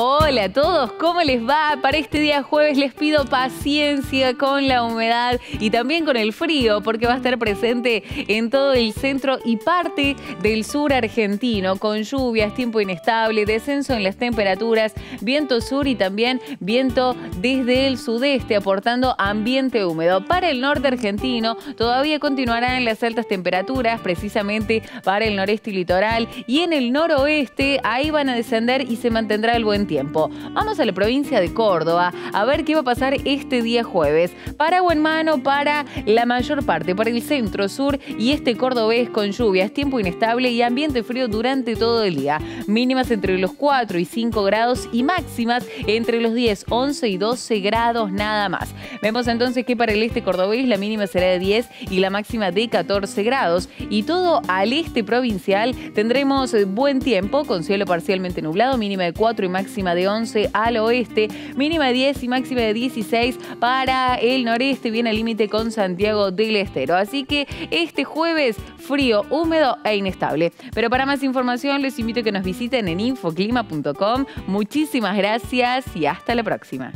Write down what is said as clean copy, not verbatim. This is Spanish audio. Hola a todos, ¿cómo les va? Para este día jueves les pido paciencia con la humedad y también con el frío, porque va a estar presente en todo el centro y parte del sur argentino, con lluvias, tiempo inestable, descenso en las temperaturas, viento sur y también viento desde el sudeste, aportando ambiente húmedo. Para el norte argentino todavía continuarán las altas temperaturas, precisamente para el noreste y litoral, y en el noroeste ahí van a descender y se mantendrá el buen tiempo. Vamos a la provincia de Córdoba a ver qué va a pasar este día jueves. Paraguas en mano para la mayor parte, para el centro, sur y este cordobés, con lluvias, tiempo inestable y ambiente frío durante todo el día. Mínimas entre los 4 y 5 grados y máximas entre los 10, 11 y 12 grados nada más. Vemos entonces que para el este cordobés la mínima será de 10 y la máxima de 14 grados. Y todo al este provincial tendremos buen tiempo con cielo parcialmente nublado, mínima de 4 y máxima de 11 al oeste, mínima de 10 y máxima de 16 para el noreste, bien al límite con Santiago del Estero. Así que este jueves frío, húmedo e inestable. Pero para más información les invito a que nos visiten en infoclima.com. Muchísimas gracias y hasta la próxima.